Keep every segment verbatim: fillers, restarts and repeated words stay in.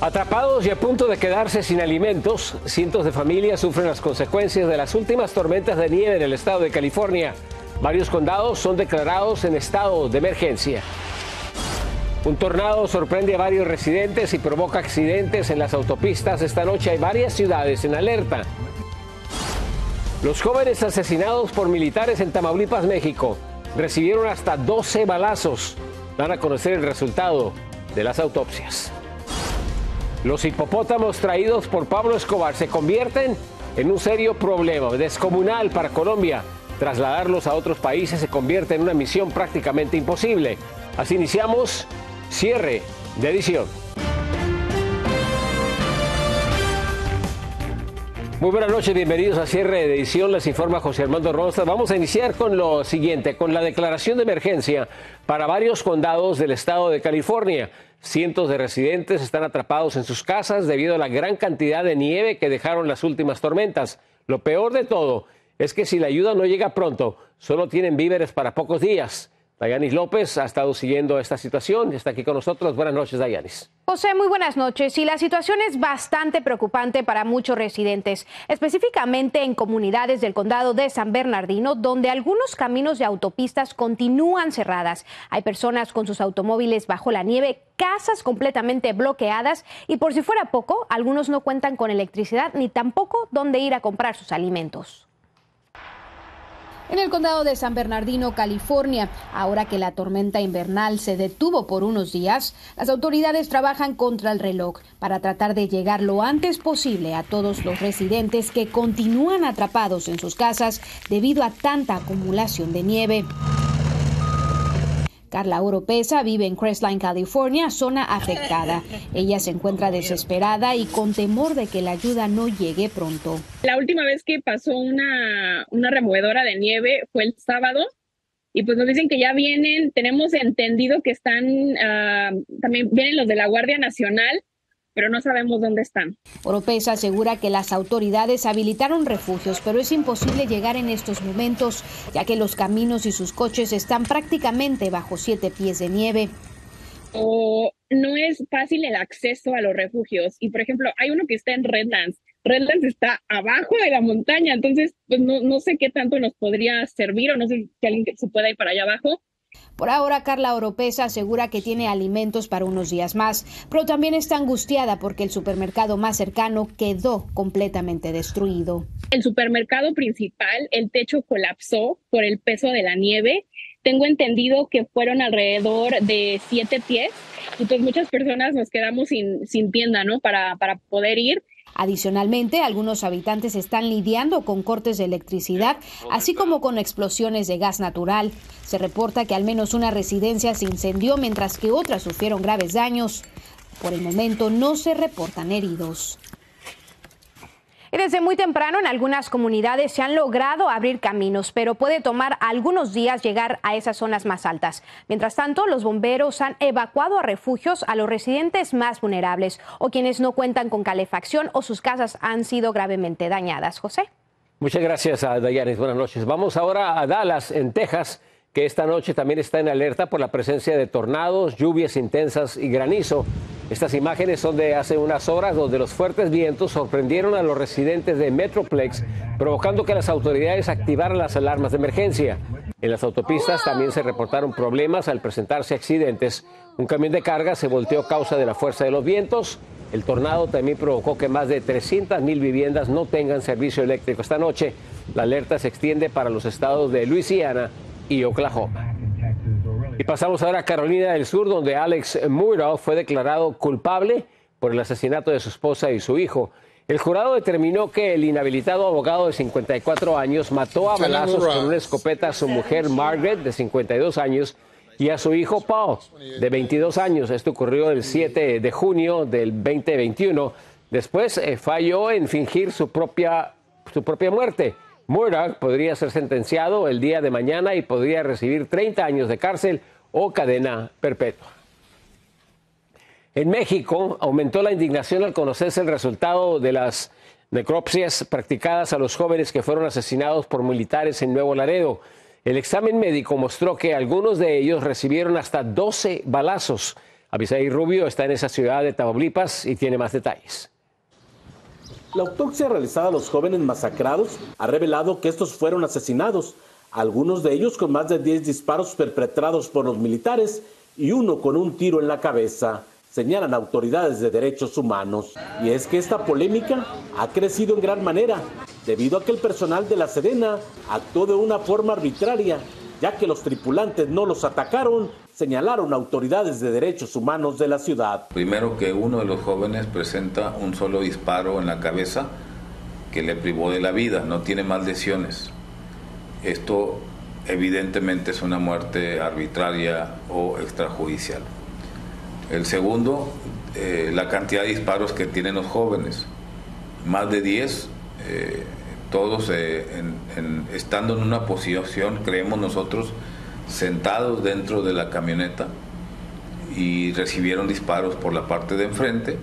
Atrapados y a punto de quedarse sin alimentos, cientos de familias sufren las consecuencias de las últimas tormentas de nieve en el estado de California. Varios condados son declarados en estado de emergencia. Un tornado sorprende a varios residentes y provoca accidentes en las autopistas. Esta noche hay varias ciudades en alerta. Los jóvenes asesinados por militares en Tamaulipas, México, recibieron hasta doce balazos. Van a conocer el resultado de las autopsias. Los hipopótamos traídos por Pablo Escobar se convierten en un serio problema descomunal para Colombia. Trasladarlos a otros países se convierte en una misión prácticamente imposible. Así iniciamos cierre de edición. Muy buenas noches, bienvenidos a cierre de edición, les informa José Armando Rosa. Vamos a iniciar con lo siguiente, con la declaración de emergencia para varios condados del estado de California. Cientos de residentes están atrapados en sus casas debido a la gran cantidad de nieve que dejaron las últimas tormentas. Lo peor de todo es que si la ayuda no llega pronto, solo tienen víveres para pocos días. Dayanis López ha estado siguiendo esta situación y está aquí con nosotros. Buenas noches, Dayanis. José, muy buenas noches. Y la situación es bastante preocupante para muchos residentes, específicamente en comunidades del condado de San Bernardino, donde algunos caminos de autopistas continúan cerradas. Hay personas con sus automóviles bajo la nieve, casas completamente bloqueadas y, por si fuera poco, algunos no cuentan con electricidad ni tampoco dónde ir a comprar sus alimentos. En el condado de San Bernardino, California, ahora que la tormenta invernal se detuvo por unos días, las autoridades trabajan contra el reloj para tratar de llegar lo antes posible a todos los residentes que continúan atrapados en sus casas debido a tanta acumulación de nieve. Carla Oropesa vive en Crestline, California, zona afectada. Ella se encuentra desesperada y con temor de que la ayuda no llegue pronto. La última vez que pasó una, una removedora de nieve fue el sábado y pues nos dicen que ya vienen, tenemos entendido que están, uh, también vienen los de la Guardia Nacional, pero no sabemos dónde están. Oropesa asegura que las autoridades habilitaron refugios, pero es imposible llegar en estos momentos, ya que los caminos y sus coches están prácticamente bajo siete pies de nieve. O no es fácil el acceso a los refugios. Y, por ejemplo, hay uno que está en Redlands. Redlands está abajo de la montaña, entonces pues no, no sé qué tanto nos podría servir o no sé si alguien se pueda ir para allá abajo. Por ahora, Carla Oropesa asegura que tiene alimentos para unos días más, pero también está angustiada porque el supermercado más cercano quedó completamente destruido. El supermercado principal, el techo colapsó por el peso de la nieve. Tengo entendido que fueron alrededor de siete pies. Entonces muchas personas nos quedamos sin, sin tienda, ¿no? Para, para poder ir. Adicionalmente, algunos habitantes están lidiando con cortes de electricidad, así como con explosiones de gas natural. Se reporta que al menos una residencia se incendió, mientras que otras sufrieron graves daños. Por el momento, no se reportan heridos. Y desde muy temprano en algunas comunidades se han logrado abrir caminos, pero puede tomar algunos días llegar a esas zonas más altas. Mientras tanto, los bomberos han evacuado a refugios a los residentes más vulnerables o quienes no cuentan con calefacción o sus casas han sido gravemente dañadas. José. Muchas gracias, Dayanis. Buenas noches. Vamos ahora a Dallas, en Texas, que esta noche también está en alerta por la presencia de tornados, lluvias intensas y granizo. Estas imágenes son de hace unas horas, donde los fuertes vientos sorprendieron a los residentes de Metroplex, provocando que las autoridades activaran las alarmas de emergencia. En las autopistas también se reportaron problemas al presentarse accidentes. Un camión de carga se volteó a causa de la fuerza de los vientos. El tornado también provocó que más de trescientas mil viviendas no tengan servicio eléctrico esta noche. La alerta se extiende para los estados de Luisiana y Oklahoma. Y pasamos ahora a Carolina del Sur, donde Alex Murdaugh fue declarado culpable por el asesinato de su esposa y su hijo. El jurado determinó que el inhabilitado abogado de cincuenta y cuatro años mató a balazos con una escopeta a su mujer Margaret, de cincuenta y dos años, y a su hijo Paul, de veintidós años. Esto ocurrió el siete de junio del dos mil veintiuno. Después eh, falló en fingir su propia, su propia muerte. Murdaugh podría ser sentenciado el día de mañana y podría recibir treinta años de cárcel o cadena perpetua. En México aumentó la indignación al conocerse el resultado de las necropsias practicadas a los jóvenes que fueron asesinados por militares en Nuevo Laredo. El examen médico mostró que algunos de ellos recibieron hasta doce balazos. Abisai Rubio está en esa ciudad de Tamaulipas y tiene más detalles. La autopsia realizada a los jóvenes masacrados ha revelado que estos fueron asesinados, algunos de ellos con más de diez disparos perpetrados por los militares y uno con un tiro en la cabeza, señalan autoridades de derechos humanos. Y es que esta polémica ha crecido en gran manera, debido a que el personal de la Sedena actuó de una forma arbitraria, ya que los tripulantes no los atacaron, señalaron autoridades de derechos humanos de la ciudad. Primero que uno de los jóvenes presenta un solo disparo en la cabeza que le privó de la vida, no tiene más lesiones. Esto evidentemente es una muerte arbitraria o extrajudicial. El segundo, eh, la cantidad de disparos que tienen los jóvenes, más de diez, eh, todos eh, en, en, estando en una posición, creemos nosotros, sentados dentro de la camioneta, y recibieron disparos por la parte de enfrente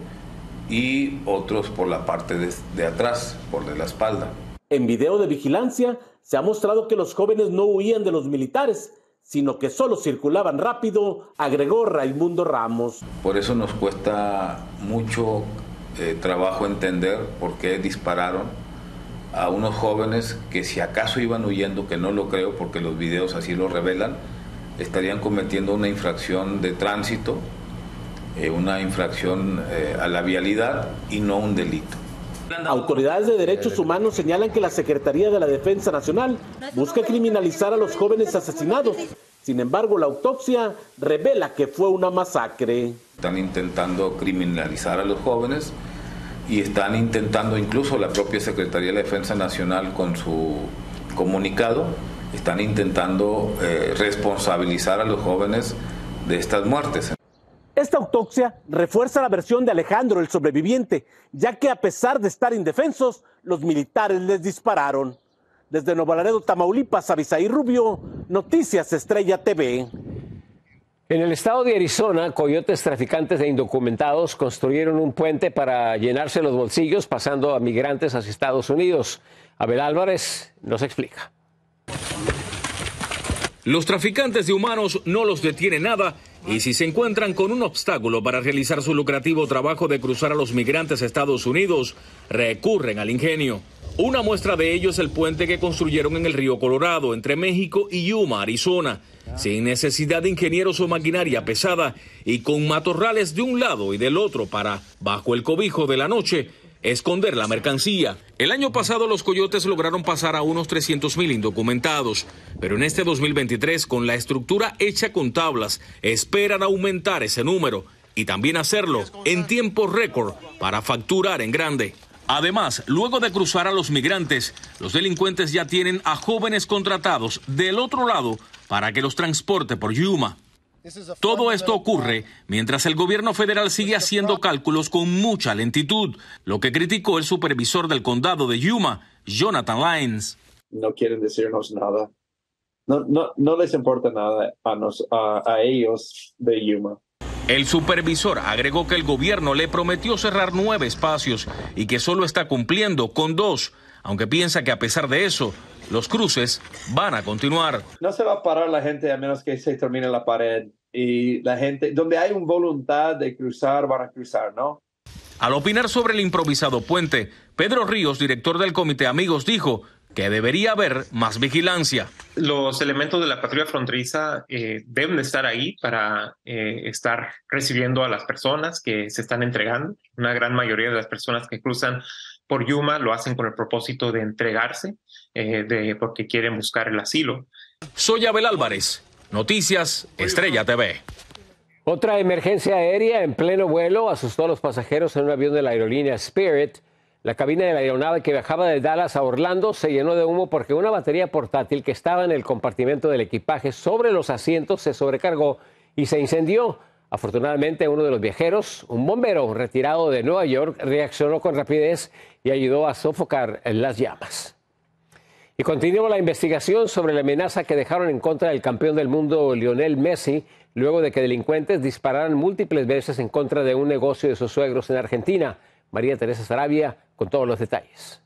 y otros por la parte de, de atrás, por de la espalda. En video de vigilancia se ha mostrado que los jóvenes no huían de los militares, sino que solo circulaban rápido, agregó Raimundo Ramos. Por eso nos cuesta mucho eh, trabajo entender por qué dispararon a unos jóvenes que, si acaso iban huyendo, que no lo creo porque los videos así lo revelan, estarían cometiendo una infracción de tránsito, eh, una infracción eh, a la vialidad y no un delito. Autoridades de derechos humanos señalan que la Secretaría de la Defensa Nacional busca criminalizar a los jóvenes asesinados. Sin embargo, la autopsia revela que fue una masacre. Están intentando criminalizar a los jóvenes y están intentando, incluso la propia Secretaría de la Defensa Nacional con su comunicado, están intentando eh, responsabilizar a los jóvenes de estas muertes. Esta autopsia refuerza la versión de Alejandro, el sobreviviente, ya que a pesar de estar indefensos, los militares les dispararon. Desde Nuevo Laredo, Tamaulipas, Abisai Rubio, Noticias Estrella T V. En el estado de Arizona, coyotes traficantes de indocumentados construyeron un puente para llenarse los bolsillos pasando a migrantes hacia Estados Unidos. Abel Álvarez nos explica. Los traficantes de humanos no los detiene nada, y si se encuentran con un obstáculo para realizar su lucrativo trabajo de cruzar a los migrantes a Estados Unidos, recurren al ingenio. Una muestra de ello es el puente que construyeron en el río Colorado, entre México y Yuma, Arizona, sin necesidad de ingenieros o maquinaria pesada y con matorrales de un lado y del otro para, bajo el cobijo de la noche, esconder la mercancía. El año pasado los coyotes lograron pasar a unos trescientos mil indocumentados, pero en este dos mil veintitrés, con la estructura hecha con tablas, esperan aumentar ese número y también hacerlo en tiempo récord para facturar en grande. Además, luego de cruzar a los migrantes, los delincuentes ya tienen a jóvenes contratados del otro lado para que los transporte por Yuma. Todo esto ocurre mientras el gobierno federal sigue haciendo cálculos con mucha lentitud, lo que criticó el supervisor del condado de Yuma, Jonathan Lyons. No quieren decirnos nada. No, no, no les importa nada a, nos, a, a ellos de Yuma. El supervisor agregó que el gobierno le prometió cerrar nueve espacios y que solo está cumpliendo con dos, aunque piensa que a pesar de eso, los cruces van a continuar. No se va a parar la gente a menos que se termine la pared. Y la gente, donde hay una voluntad de cruzar, van a cruzar, ¿no? Al opinar sobre el improvisado puente, Pedro Ríos, director del Comité Amigos, dijo que debería haber más vigilancia. Los elementos de la patrulla fronteriza eh, deben estar ahí para eh, estar recibiendo a las personas que se están entregando. Una gran mayoría de las personas que cruzan por Yuma lo hacen con el propósito de entregarse, eh, de, porque quieren buscar el asilo. Soy Abel Álvarez, Noticias Estrella T V. Otra emergencia aérea en pleno vuelo asustó a los pasajeros en un avión de la aerolínea Spirit. La cabina de la aeronave que viajaba de Dallas a Orlando se llenó de humo porque una batería portátil que estaba en el compartimento del equipaje sobre los asientos se sobrecargó y se incendió. Afortunadamente, uno de los viajeros, un bombero retirado de Nueva York, reaccionó con rapidez y ayudó a sofocar las llamas. Y continuó la investigación sobre la amenaza que dejaron en contra del campeón del mundo Lionel Messi, luego de que delincuentes dispararan múltiples veces en contra de un negocio de sus suegros en Argentina. María Teresa Sarabia con todos los detalles.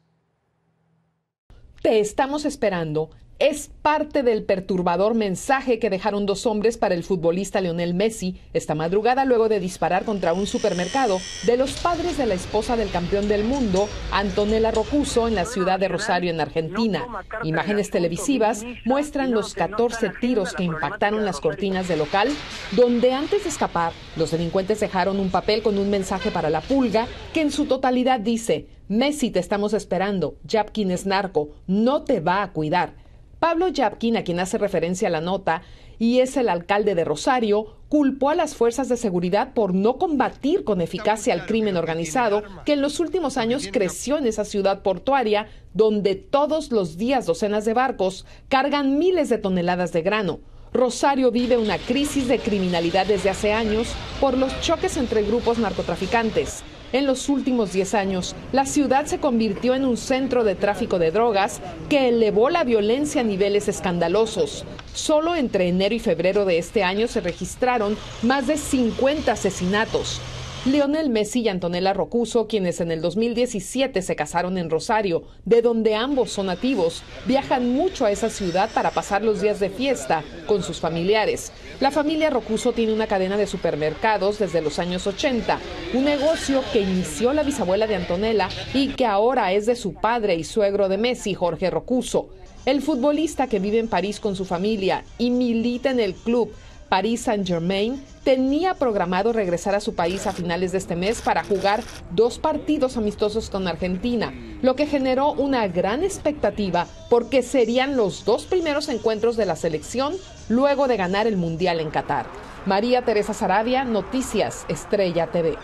Te estamos esperando es parte del perturbador mensaje que dejaron dos hombres para el futbolista Lionel Messi esta madrugada luego de disparar contra un supermercado de los padres de la esposa del campeón del mundo, Antonella Rocuzzo, en la ciudad de Rosario, en Argentina. Imágenes televisivas muestran los catorce tiros que impactaron las cortinas del local, donde antes de escapar, los delincuentes dejaron un papel con un mensaje para la pulga que en su totalidad dice: Messi, te estamos esperando, Yapkin es narco, no te va a cuidar. Pablo Yapkin, a quien hace referencia a la nota, y es el alcalde de Rosario, culpó a las fuerzas de seguridad por no combatir con eficacia al crimen organizado que en los últimos años creció en esa ciudad portuaria, donde todos los días docenas de barcos cargan miles de toneladas de grano. Rosario vive una crisis de criminalidad desde hace años por los choques entre grupos narcotraficantes. En los últimos diez años, la ciudad se convirtió en un centro de tráfico de drogas que elevó la violencia a niveles escandalosos. Solo entre enero y febrero de este año se registraron más de cincuenta asesinatos. Lionel Messi y Antonella Rocuzzo, quienes en el dos mil diecisiete se casaron en Rosario, de donde ambos son nativos, viajan mucho a esa ciudad para pasar los días de fiesta con sus familiares. La familia Rocuzzo tiene una cadena de supermercados desde los años ochenta, un negocio que inició la bisabuela de Antonella y que ahora es de su padre y suegro de Messi, Jorge Rocuzzo. El futbolista, que vive en París con su familia y milita en el club Paris Saint-Germain, tenía programado regresar a su país a finales de este mes para jugar dos partidos amistosos con Argentina, lo que generó una gran expectativa porque serían los dos primeros encuentros de la selección luego de ganar el Mundial en Qatar. María Teresa Sarabia, Noticias Estrella T V.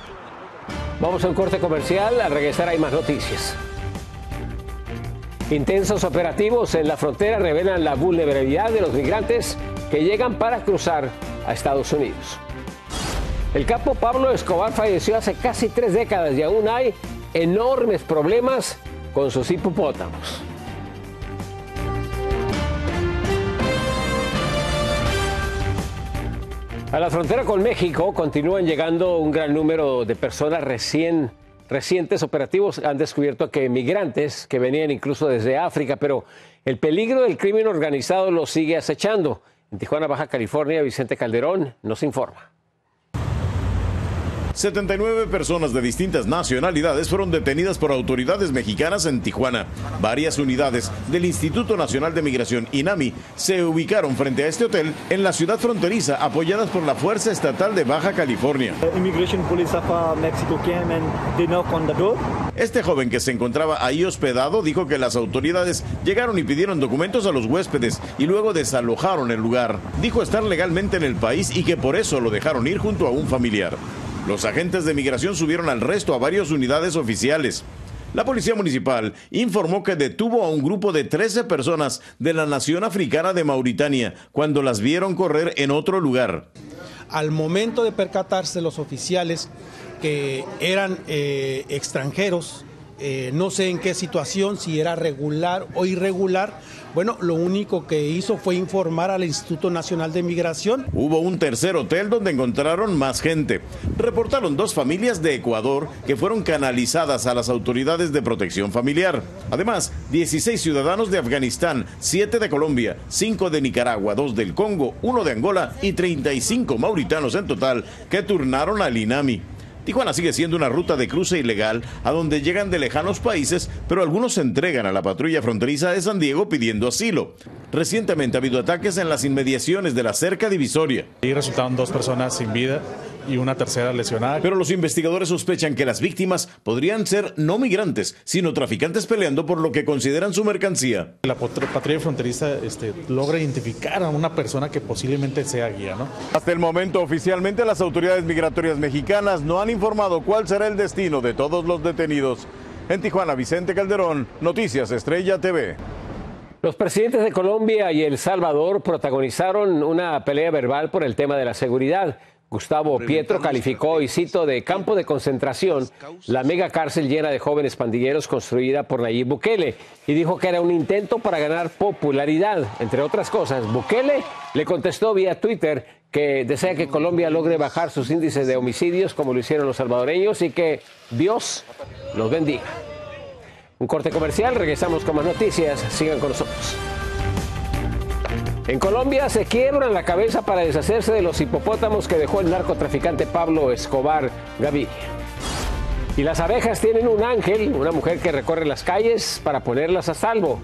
Vamos a un corte comercial, al regresar hay más noticias. Intensos operativos en la frontera revelan la vulnerabilidad de los migrantes que llegan para cruzar a Estados Unidos. El capo Pablo Escobar falleció hace casi tres décadas y aún hay enormes problemas con sus hipopótamos. A la frontera con México continúan llegando un gran número de personas. Recién, recientes operativos han descubierto que migrantes que venían incluso desde África, pero el peligro del crimen organizado los sigue acechando. En Tijuana, Baja California, Vicente Calderón nos informa. setenta y nueve personas de distintas nacionalidades fueron detenidas por autoridades mexicanas en Tijuana. Varias unidades del Instituto Nacional de Migración, INAMI, se ubicaron frente a este hotel en la ciudad fronteriza, apoyadas por la Fuerza Estatal de Baja California. Este joven que se encontraba ahí hospedado dijo que las autoridades llegaron y pidieron documentos a los huéspedes y luego desalojaron el lugar. Dijo estar legalmente en el país y que por eso lo dejaron ir junto a un familiar. Los agentes de migración subieron al resto a varias unidades oficiales. La policía municipal informó que detuvo a un grupo de trece personas de la nación africana de Mauritania cuando las vieron correr en otro lugar. Al momento de percatarse los oficiales que eran eh, extranjeros, eh, no sé en qué situación, si era regular o irregular, bueno, lo único que hizo fue informar al Instituto Nacional de Migración. Hubo un tercer hotel donde encontraron más gente. Reportaron dos familias de Ecuador que fueron canalizadas a las autoridades de protección familiar. Además, dieciséis ciudadanos de Afganistán, siete de Colombia, cinco de Nicaragua, dos del Congo, uno de Angola y treinta y cinco mauritanos en total que turnaron al INAMI. Tijuana sigue siendo una ruta de cruce ilegal a donde llegan de lejanos países, pero algunos se entregan a la patrulla fronteriza de San Diego pidiendo asilo. Recientemente ha habido ataques en las inmediaciones de la cerca divisoria. Ahí resultaron dos personas sin vida y una tercera lesionada. Pero los investigadores sospechan que las víctimas podrían ser no migrantes, sino traficantes peleando por lo que consideran su mercancía. La patrulla fronteriza este, logra identificar a una persona que posiblemente sea guía, ¿no? Hasta el momento, oficialmente, las autoridades migratorias mexicanas no han informado cuál será el destino de todos los detenidos. En Tijuana, Vicente Calderón, Noticias Estrella T V. Los presidentes de Colombia y El Salvador protagonizaron una pelea verbal por el tema de la seguridad. Gustavo Petro calificó, y cito, de campo de concentración la mega cárcel llena de jóvenes pandilleros construida por Nayib Bukele, y dijo que era un intento para ganar popularidad. Entre otras cosas, Bukele le contestó vía Twitter que desea que Colombia logre bajar sus índices de homicidios como lo hicieron los salvadoreños y que Dios los bendiga. Un corte comercial, regresamos con más noticias, sigan con nosotros. En Colombia se quiebran la cabeza para deshacerse de los hipopótamos que dejó el narcotraficante Pablo Escobar Gaviria. Y las abejas tienen un ángel, una mujer que recorre las calles para ponerlas a salvo.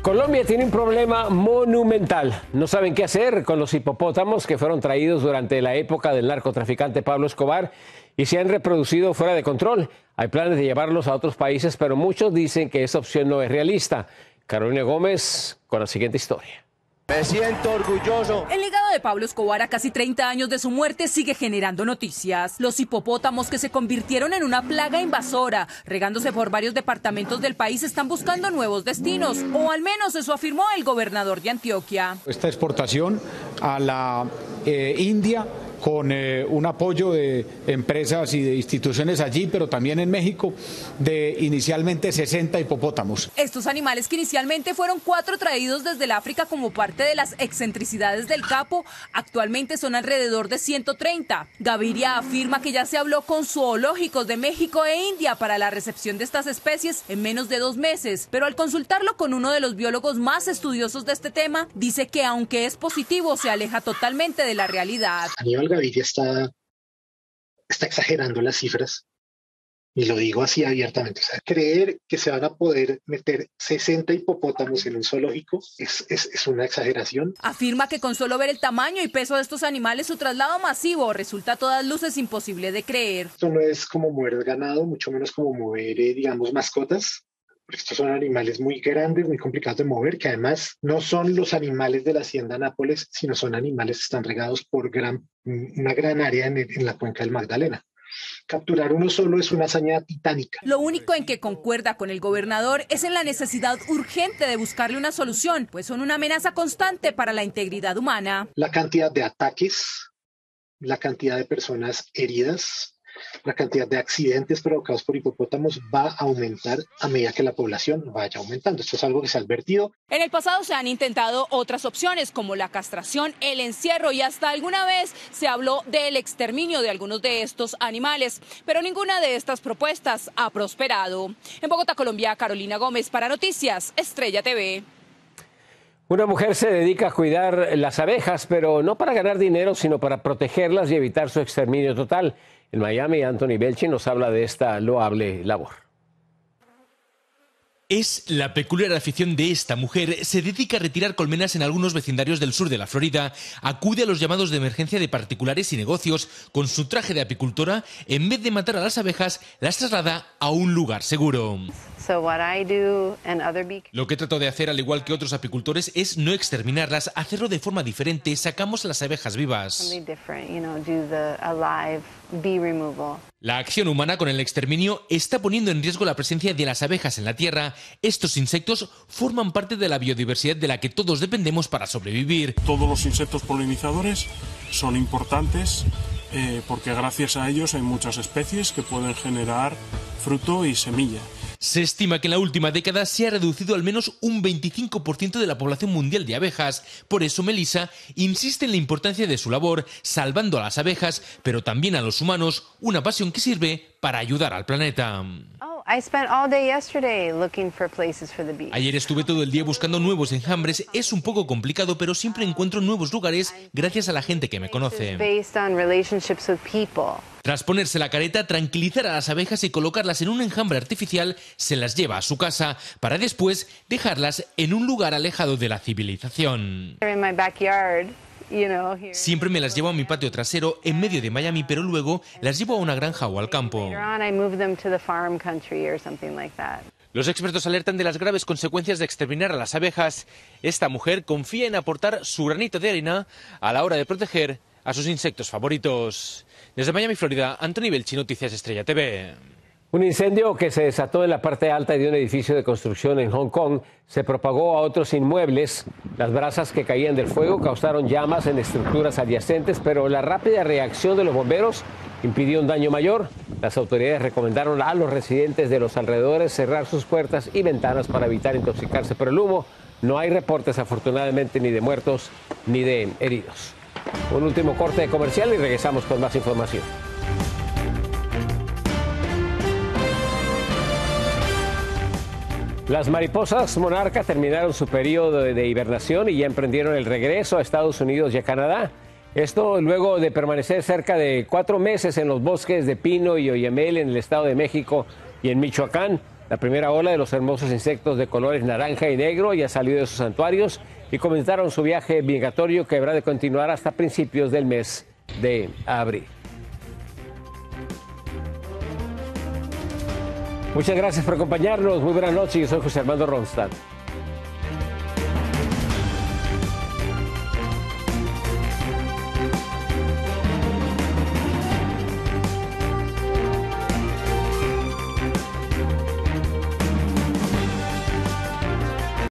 Colombia tiene un problema monumental. No saben qué hacer con los hipopótamos que fueron traídos durante la época del narcotraficante Pablo Escobar y se han reproducido fuera de control. Hay planes de llevarlos a otros países, pero muchos dicen que esa opción no es realista. Carolina Gómez con la siguiente historia. Me siento orgulloso. El legado de Pablo Escobar a casi treinta años de su muerte sigue generando noticias. Los hipopótamos que se convirtieron en una plaga invasora, regándose por varios departamentos del país, están buscando nuevos destinos, o al menos eso afirmó el gobernador de Antioquia. Esta exportación a la eh, India, con eh, un apoyo de empresas y de instituciones allí, pero también en México, de inicialmente sesenta hipopótamos. Estos animales, que inicialmente fueron cuatro traídos desde el África como parte de las excentricidades del capo, actualmente son alrededor de ciento treinta. Gaviria afirma que ya se habló con zoológicos de México e India para la recepción de estas especies en menos de dos meses, pero al consultarlo con uno de los biólogos más estudiosos de este tema, dice que aunque es positivo, se aleja totalmente de la realidad. Gaviria está, está exagerando las cifras, y lo digo así abiertamente. O sea, creer que se van a poder meter sesenta hipopótamos en un zoológico es, es, es una exageración. Afirma que con solo ver el tamaño y peso de estos animales, su traslado masivo resulta a todas luces imposible de creer. Esto no es como mover ganado, mucho menos como mover, eh, digamos, mascotas. Porque estos son animales muy grandes, muy complicados de mover, que además no son los animales de la hacienda Nápoles, sino son animales que están regados por gran, una gran área en, en la cuenca del Magdalena. Capturar uno solo es una hazaña titánica. Lo único en que concuerda con el gobernador es en la necesidad urgente de buscarle una solución, pues son una amenaza constante para la integridad humana. La cantidad de ataques, la cantidad de personas heridas, la cantidad de accidentes provocados por hipopótamos va a aumentar a medida que la población vaya aumentando. Esto es algo que se ha advertido. En el pasado se han intentado otras opciones como la castración, el encierro y hasta alguna vez se habló del exterminio de algunos de estos animales, pero ninguna de estas propuestas ha prosperado. En Bogotá, Colombia, Carolina Gómez para Noticias Estrella T V. Una mujer se dedica a cuidar las abejas, pero no para ganar dinero, sino para protegerlas y evitar su exterminio total. En Miami, Anthony Belchi nos habla de esta loable labor. Es la peculiar afición de esta mujer. Se dedica a retirar colmenas en algunos vecindarios del sur de la Florida. Acude a los llamados de emergencia de particulares y negocios. Con su traje de apicultora, en vez de matar a las abejas, las traslada a un lugar seguro. Lo que trato de hacer, al igual que otros apicultores, es no exterminarlas, hacerlo de forma diferente. Sacamos las abejas vivas. La acción humana con el exterminio está poniendo en riesgo la presencia de las abejas en la tierra. Estos insectos forman parte de la biodiversidad de la que todos dependemos para sobrevivir. Todos los insectos polinizadores son importantes eh, porque gracias a ellos hay muchas especies que pueden generar fruto y semilla. Se estima que en la última década se ha reducido al menos un veinticinco por ciento de la población mundial de abejas. Por eso Melissa insiste en la importancia de su labor, salvando a las abejas, pero también a los humanos, una pasión que sirve para ayudar al planeta. Ayer estuve todo el día buscando nuevos enjambres. Es un poco complicado, pero siempre encuentro nuevos lugares gracias a la gente que me conoce. Tras ponerse la careta, tranquilizar a las abejas y colocarlas en un enjambre artificial, se las lleva a su casa para después dejarlas en un lugar alejado de la civilización. Siempre me las llevo a mi patio trasero en medio de Miami, pero luego las llevo a una granja o al campo. Los expertos alertan de las graves consecuencias de exterminar a las abejas. Esta mujer confía en aportar su granito de arena a la hora de proteger a sus insectos favoritos. Desde Miami, Florida, Anthony Belchi, Noticias Estrella T V. Un incendio que se desató en la parte alta de un edificio de construcción en Hong Kong se propagó a otros inmuebles. Las brasas que caían del fuego causaron llamas en estructuras adyacentes, pero la rápida reacción de los bomberos impidió un daño mayor. Las autoridades recomendaron a los residentes de los alrededores cerrar sus puertas y ventanas para evitar intoxicarse por el humo. No hay reportes, afortunadamente, ni de muertos ni de heridos. Un último corte de comercial y regresamos con más información. Las mariposas monarca terminaron su periodo de hibernación y ya emprendieron el regreso a Estados Unidos y a Canadá. Esto luego de permanecer cerca de cuatro meses en los bosques de pino y oyamel en el Estado de México y en Michoacán. La primera ola de los hermosos insectos de colores naranja y negro ya salió de sus santuarios y comenzaron su viaje migratorio que habrá de continuar hasta principios del mes de abril. Muchas gracias por acompañarnos. Muy buenas noches. Yo soy José Armando Rosa.